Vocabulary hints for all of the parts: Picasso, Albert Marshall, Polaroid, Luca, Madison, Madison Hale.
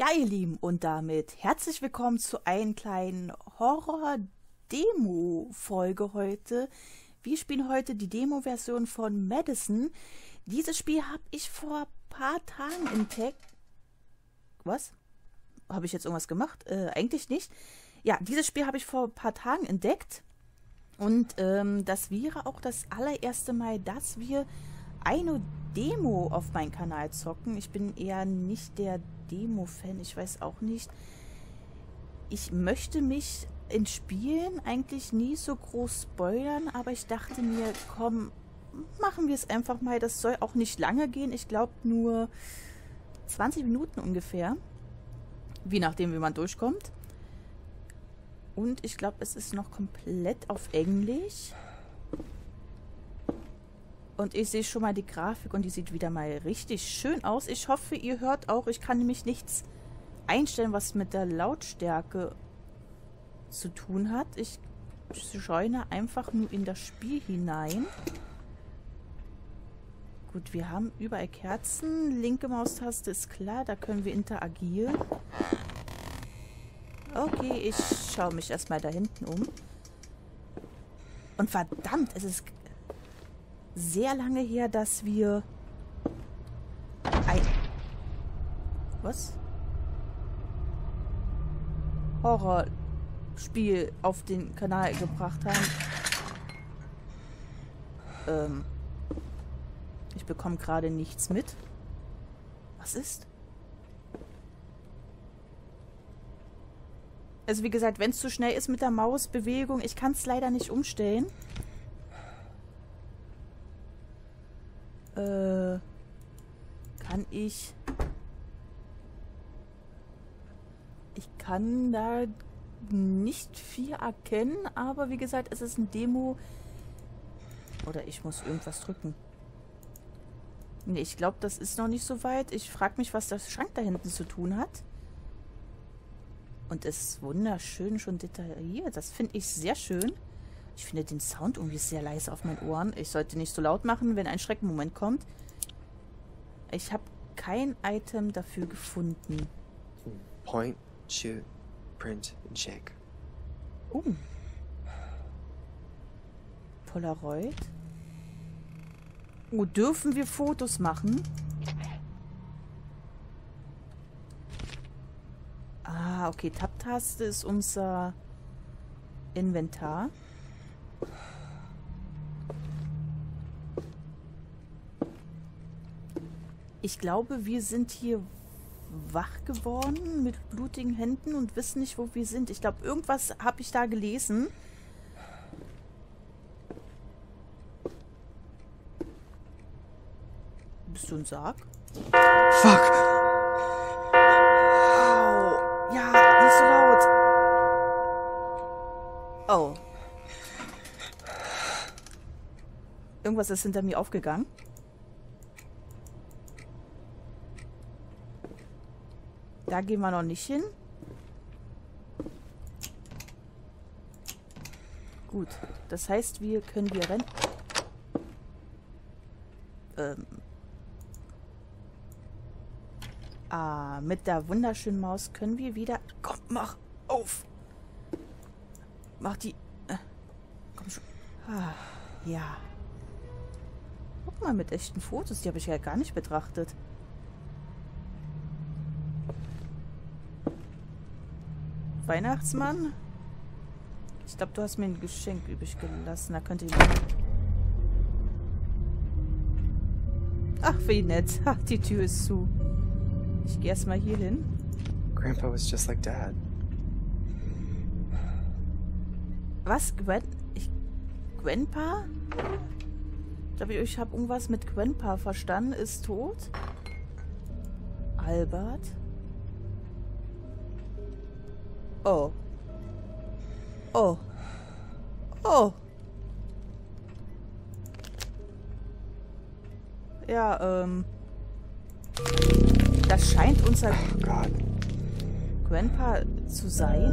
Ja, ihr Lieben, und damit herzlich willkommen zu einer kleinen Horror-Demo-Folge heute. Wir spielen heute die Demo-Version von Madison. Dieses Spiel habe ich vor ein paar Tagen entdeckt. Was? Habe ich jetzt irgendwas gemacht? Eigentlich nicht. Ja, dieses Spiel habe ich vor ein paar Tagen entdeckt. Und das wäre auch das allererste Mal, dass wir eine Demo auf meinen Kanal zocken. Ich bin eher nicht der Demo-Fan, ich weiß auch nicht. Ich möchte mich in Spielen eigentlich nie so groß spoilern, aber ich dachte mir, komm, machen wir es einfach mal. Das soll auch nicht lange gehen. Ich glaube nur 20 Minuten ungefähr, je nachdem, wie man durchkommt. Und ich glaube, es ist noch komplett auf Englisch. Und ich sehe schon mal die Grafik und die sieht wieder mal richtig schön aus. Ich hoffe, ihr hört auch. Ich kann nämlich nichts einstellen, was mit der Lautstärke zu tun hat. Ich scheune einfach nur in das Spiel hinein. Gut, wir haben überall Kerzen. Linke Maustaste ist klar, da können wir interagieren. Okay, ich schaue mich erstmal da hinten um. Und verdammt, es ist sehr lange her, dass wir ein... Was? Horrorspiel auf den Kanal gebracht haben. Ich bekomme gerade nichts mit. Was ist? Also wie gesagt, wenn es zu schnell ist mit der Mausbewegung, ich kann es leider nicht umstellen. Kann ich... Ich kann da nicht viel erkennen, aber wie gesagt, es ist ein Demo. Oder ich muss irgendwas drücken. Nee, ich glaube, das ist noch nicht so weit. Ich frage mich, was der Schrank da hinten zu tun hat. Und es ist wunderschön schon detailliert. Das finde ich sehr schön. Ich finde den Sound irgendwie sehr leise auf meinen Ohren. Ich sollte nicht so laut machen, wenn ein Schreckenmoment kommt. Ich habe kein Item dafür gefunden. Point, shoot, print and check. Oh. Polaroid. Oh, dürfen wir Fotos machen? Ah, okay. Tab-Taste ist unser Inventar. Ich glaube, wir sind hier wach geworden mit blutigen Händen und wissen nicht, wo wir sind. Ich glaube, irgendwas habe ich da gelesen. Bist du ein Sarg? Fuck! Au! Ja, nicht so laut! Oh. Irgendwas ist hinter mir aufgegangen. Da gehen wir noch nicht hin. Gut. Das heißt, wir können rennen. Ah, mit der wunderschönen Maus können wir wieder... Komm, mach auf! Mach die... komm schon. Ah, ja. Guck mal, mit echten Fotos. Die habe ich ja gar nicht betrachtet. Weihnachtsmann? Ich glaube, du hast mir ein Geschenk übrig gelassen. Da könnte ich... Ach, wie nett. Ach, die Tür ist zu. Ich gehe erstmal hier hin. Grandpa was just like Dad. Was? Grandpa? Ich glaube, ich habe irgendwas mit Grandpa verstanden. Ist tot? Albert? Oh. Oh. Oh. Ja, Das scheint unser Grandpa zu sein.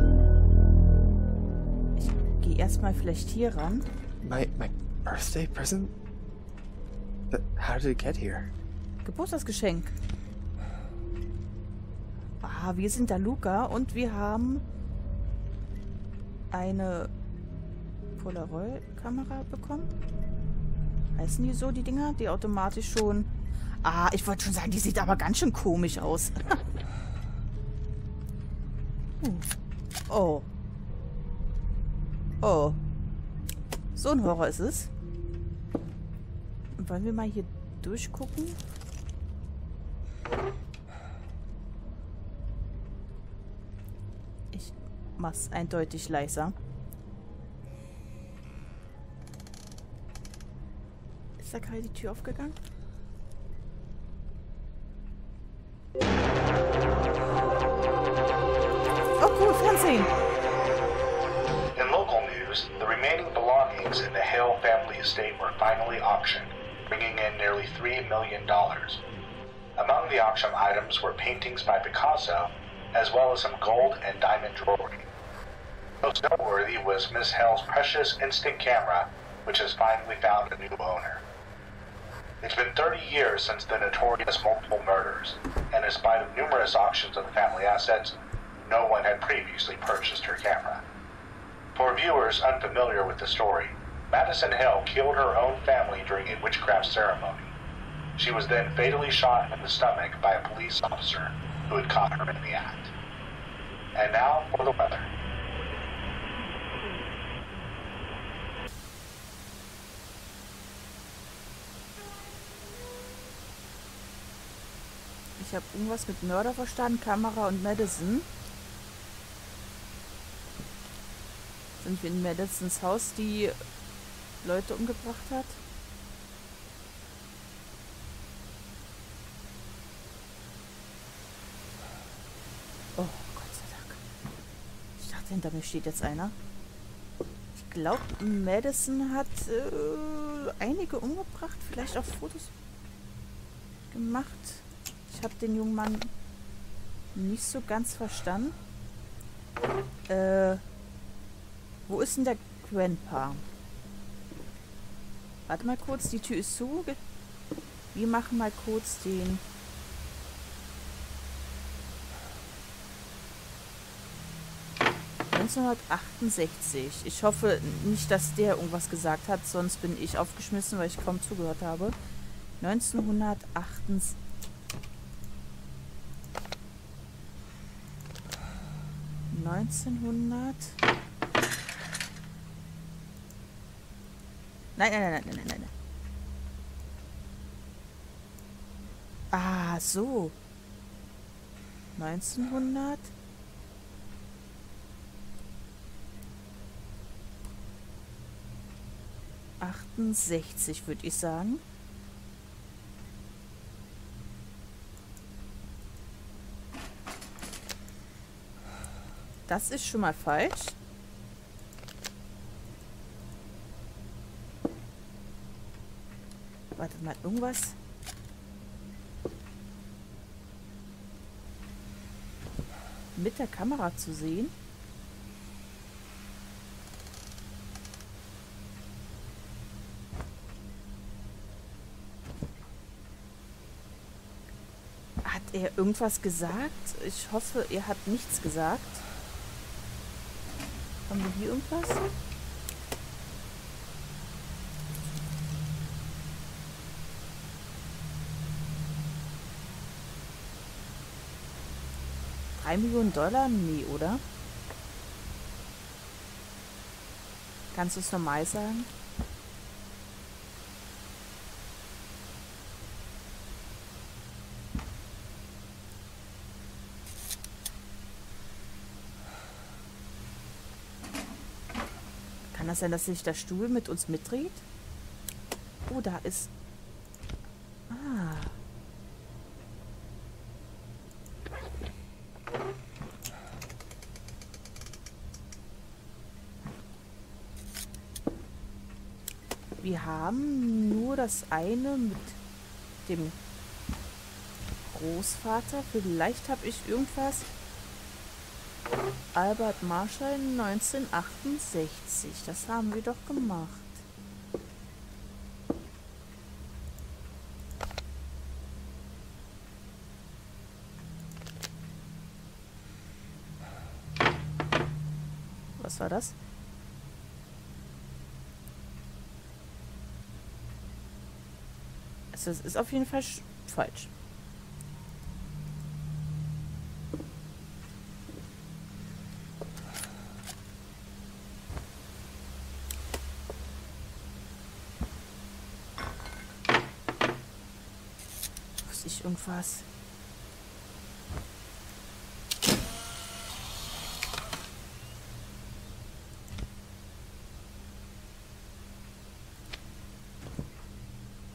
Ich gehe erstmal vielleicht hier ran. My birthday present? But how did it get here? Geburtstagsgeschenk. Ja, wir sind der Luca und wir haben eine Polaroid-Kamera bekommen. Heißen die so, die Dinger? Die automatisch schon... Ah, ich wollte schon sagen, die sieht aber ganz schön komisch aus. Oh. Oh. So ein Horror ist es. Wollen wir mal hier durchgucken? Ich mach's eindeutig leiser. Ist da gerade die Tür aufgegangen? Oh cool, Fernsehen! In local news, the remaining belongings in the Hale family estate were finally auctioned, bringing in nearly $3 million. Among the auction items were paintings by Picasso, as well as some gold and diamond jewelry. Most noteworthy was Miss Hale's precious instant camera, which has finally found a new owner. It's been 30 years since the notorious multiple murders, and in spite of numerous auctions of the family assets, no one had previously purchased her camera. For viewers unfamiliar with the story, Madison Hale killed her own family during a witchcraft ceremony. She was then fatally shot in the stomach by a police officer who had caught her in the act. And now for the weather. Ich habe irgendwas mit Mörder verstanden, Kamera und Madison. Sind wir in Madisons Haus, die Leute umgebracht hat? Oh, Gott sei Dank. Ich dachte, hinter mir steht jetzt einer. Ich glaube, Madison hat einige umgebracht, vielleicht auch Fotos gemacht. Ich habe den jungen Mann nicht so ganz verstanden. Wo ist denn der Grandpa? Warte mal kurz, die Tür ist zu. Wir machen mal kurz den... ...1968. Ich hoffe nicht, dass der irgendwas gesagt hat, sonst bin ich aufgeschmissen, weil ich kaum zugehört habe. 1968. Nein. Ah, so. 1900. ...68 würde ich sagen. Das ist schon mal falsch. Warte mal, irgendwas. Mit der Kamera zu sehen. Hat er irgendwas gesagt? Ich hoffe, er hat nichts gesagt. Haben wir hier irgendwas? $3 Millionen? Nee, oder? Kannst du es normal sagen? Kann das sein, dass sich der Stuhl mit uns mitdreht? Oh, da ist... Ah. Wir haben nur das eine mit dem Großvater. Vielleicht habe ich irgendwas... Albert Marshall 1968. Das haben wir doch gemacht. war das? Also es ist auf jeden Fall falsch. Muss ich irgendwas...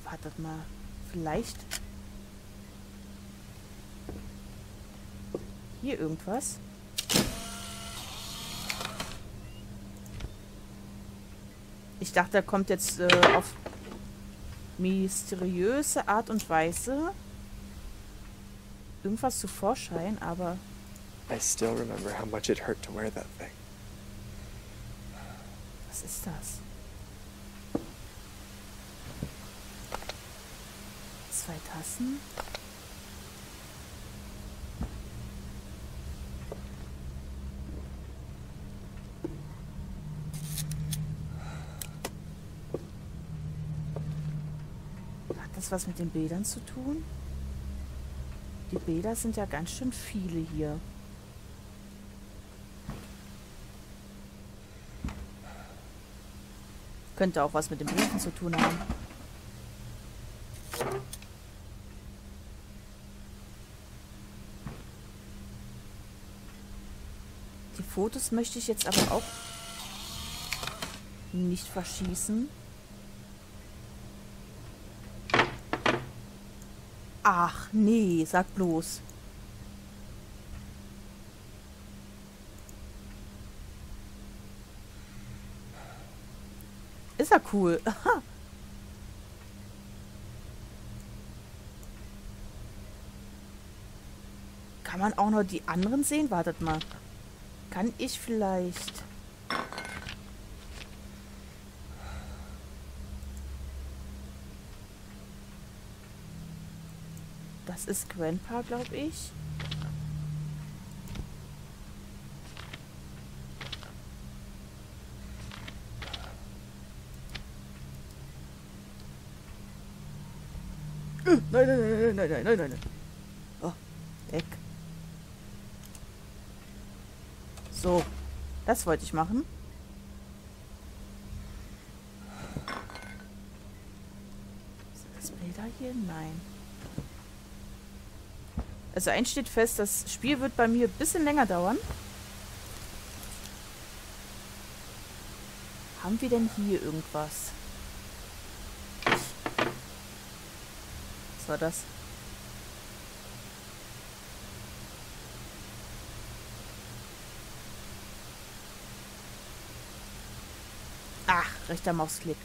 Wartet mal, vielleicht hier irgendwas. Ich dachte, da kommt jetzt auf mysteriöse Art und Weise irgendwas zu Vorschein, aber I still remember how much it hurt to wear that thing. Was ist das? 2 Tassen. Hat das was mit den Bildern zu tun? Die Bilder sind ja ganz schön viele hier. Könnte auch was mit den Briefen zu tun haben. Fotos möchte ich jetzt aber auch nicht verschießen. Ach, nee, sag bloß. Ist ja cool. Aha. Kann man auch noch die anderen sehen? Wartet mal. Kann ich vielleicht... Das ist Grandpa, glaube ich. Nein, nein, nein, nein, nein, nein, nein, nein. Oh, weg. So, das wollte ich machen. Sind das Bilder hier? Nein. Also eins steht fest, das Spiel wird bei mir ein bisschen länger dauern. Haben wir denn hier irgendwas? Was war das? Rechter Mausklick.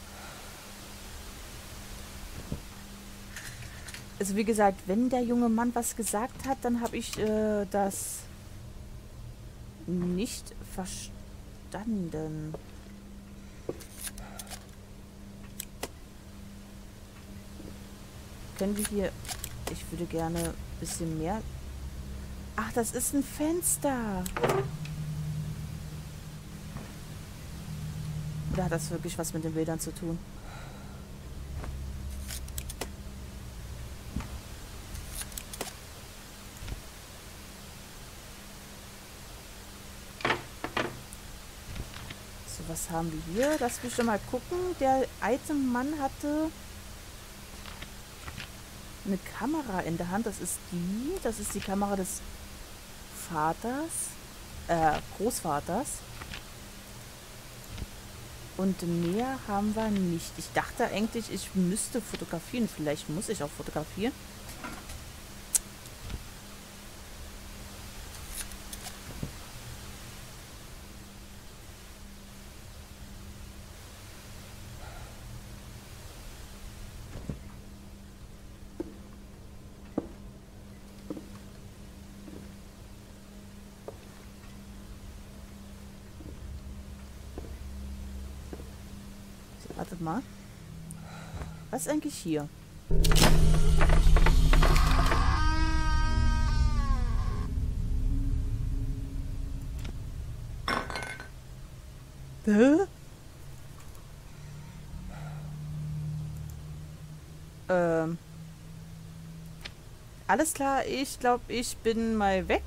Also wie gesagt, wenn der junge Mann was gesagt hat, dann habe ich das nicht verstanden. Können wir hier... Ich würde gerne ein bisschen mehr... Ach, das ist ein Fenster. Da hat das wirklich was mit den Bildern zu tun. So, was haben wir hier? Lass mich schon mal gucken. Der alte Mann hatte eine Kamera in der Hand. Das ist die Kamera des Vaters, Großvaters. Und mehr haben wir nicht. Ich dachte eigentlich, ich müsste fotografieren. Vielleicht muss ich auch fotografieren. Wartet mal. Was ist eigentlich hier? Hä? Alles klar, ich glaube, ich bin mal weg.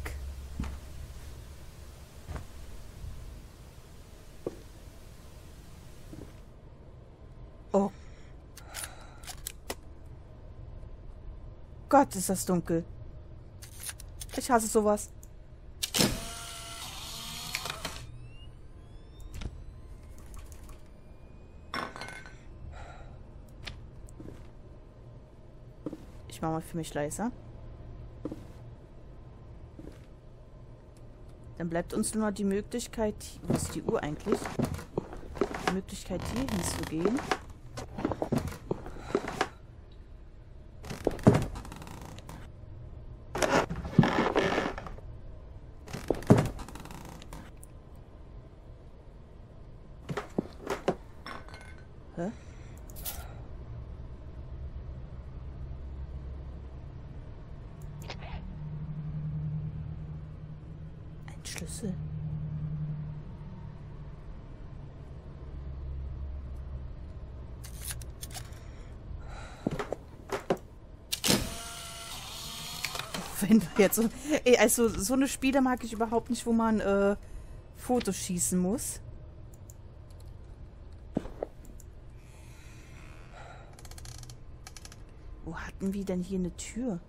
Oh. Gott, ist das dunkel. Ich hasse sowas. Ich mache mal für mich leiser. Dann bleibt uns nur noch die Möglichkeit... Wo ist die Uhr eigentlich? Die Möglichkeit, hier hinzugehen. Hä? Ein Schlüssel. Wenn wir jetzt so, ey, also so eine Spiele mag ich überhaupt nicht, wo man Fotos schießen muss. Wo hatten wir denn hier eine Tür?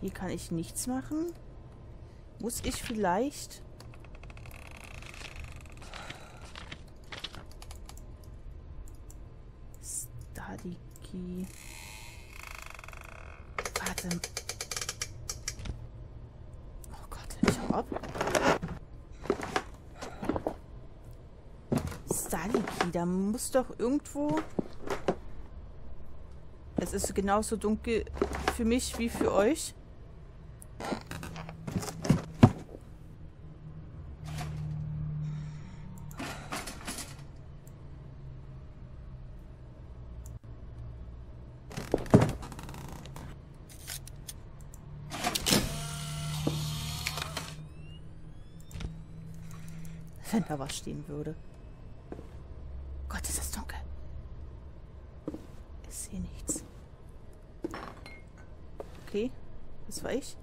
Hier kann ich nichts machen. Muss ich vielleicht... Study Key... Warte. Oh Gott, ich hau ab. Da muss doch irgendwo... Es ist genauso dunkel für mich wie für euch. Wenn da was stehen würde. Gott, ist das dunkel. Ich sehe nichts. Okay, das war ich.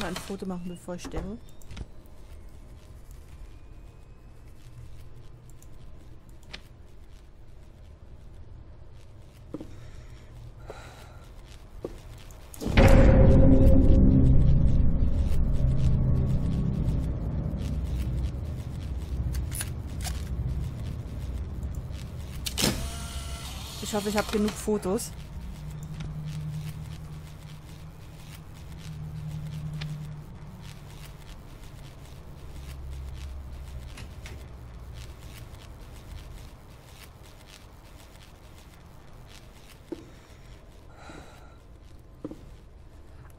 Ein Foto machen, bevor ich sterbe. Ich hoffe, ich habe genug Fotos.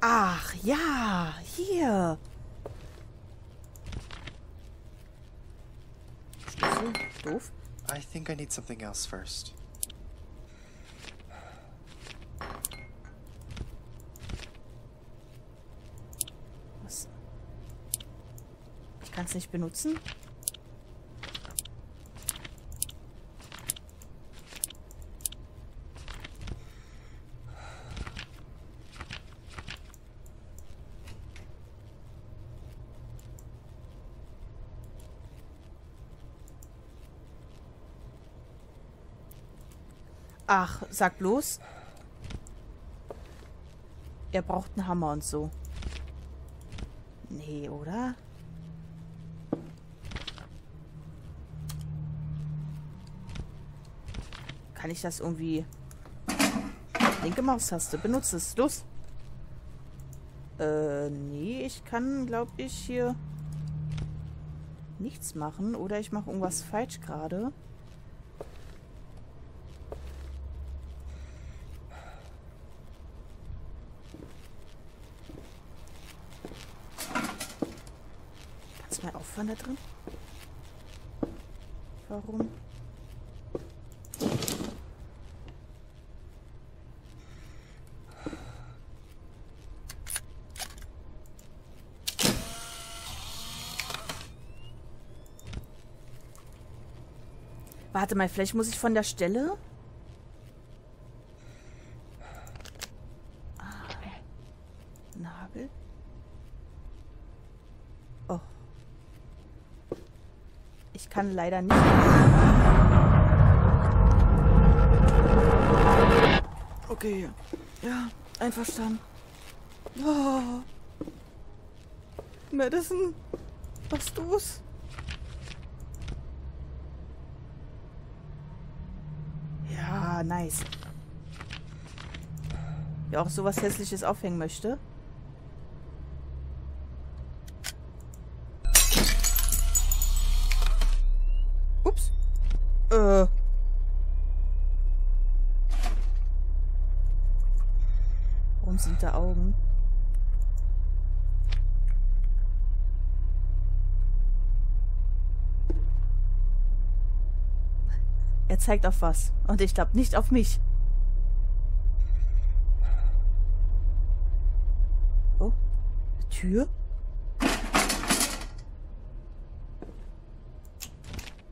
Ach ja, hier. Schlüssel, doof. I think I need something else first. Was? Ich kann es nicht benutzen. Ach, sag bloß. Er braucht einen Hammer und so. Nee, oder? Kann ich das irgendwie... Linke Maustaste, benutze es. Los. Nee, ich kann, glaube ich, hier... nichts machen. Oder ich mache irgendwas falsch gerade. Kannst du mal aufhören da drin? Warum? Warte mal, vielleicht muss ich von der Stelle? Ah, Nabel. Oh. Ich kann leider nicht. Okay. Ja, einverstanden. Oh. Madison, machst du's? Nice. Wer auch sowas Hässliches aufhängen möchte. Ups. Warum sind da Augen? Er zeigt auf was. Und ich glaube nicht auf mich. Oh. Eine Tür?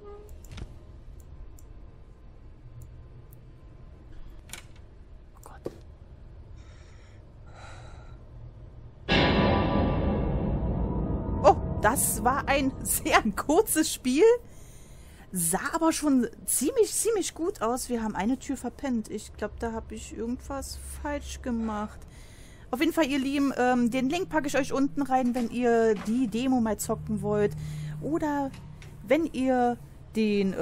Oh Gott. Oh, das war ein sehr kurzes Spiel. Sah aber schon ziemlich gut aus. Wir haben eine Tür verpennt. Ich glaube, da habe ich irgendwas falsch gemacht. Auf jeden Fall, ihr Lieben, den Link packe ich euch unten rein, wenn ihr die Demo mal zocken wollt. Oder wenn ihr den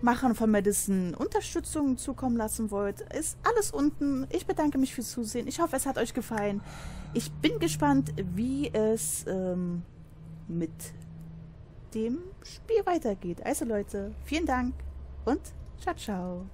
Machern von Madison Unterstützung zukommen lassen wollt. Ist alles unten. Ich bedanke mich fürs Zusehen. Ich hoffe, es hat euch gefallen. Ich bin gespannt, wie es mit dem Spiel weitergeht. Also Leute, vielen Dank und ciao, ciao.